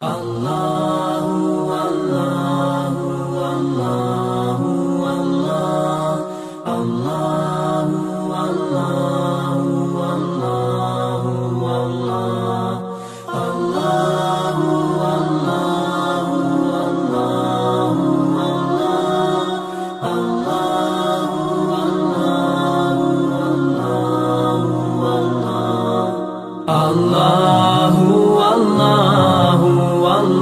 Allah.